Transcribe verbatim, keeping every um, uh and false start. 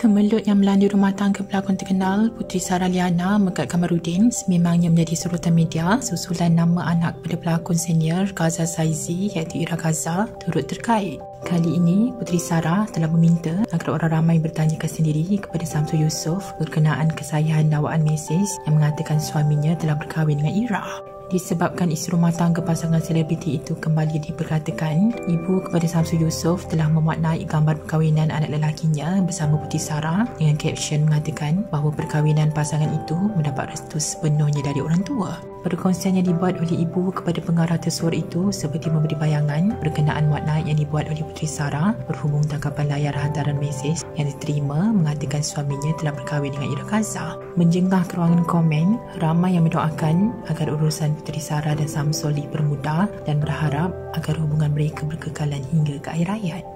Kemelut yang melanda rumah tangga pelakon terkenal Puteri Sarah Liyana Mekat Kamaruddin sememangnya menjadi sorotan media susulan nama anak pada pelakon senior Gaza Saizi iaitu Ira Gaza turut terkait. Kali ini, Puteri Sarah telah meminta agar orang ramai bertanyakan sendiri kepada Syamsul Yusof berkenaan kesahihan lawaan mesej yang mengatakan suaminya telah berkahwin dengan Ira. Disebabkan isu rumah tangga pasangan selebriti itu kembali diperkatakan, ibu kepada Syamsul Yusof telah memaknai gambar perkahwinan anak lelakinya bersama Puteri Sarah dengan caption mengatakan bahawa perkahwinan pasangan itu mendapat restu sepenuhnya dari orang tua. Perkongsian yang dibuat oleh ibu kepada pengarah tersuara itu seperti memberi bayangan berkenaan makna yang dibuat oleh Puteri Sarah berhubung tangkapan layar hantaran mesej yang diterima mengatakan suaminya telah berkahwin dengan Ira Kazar. Menjengah keruangan komen, ramai yang mendoakan agar urusan Puteri Sarah dan Syamsul dipermudah dan berharap agar hubungan mereka berkekalan hingga ke akhir hayat.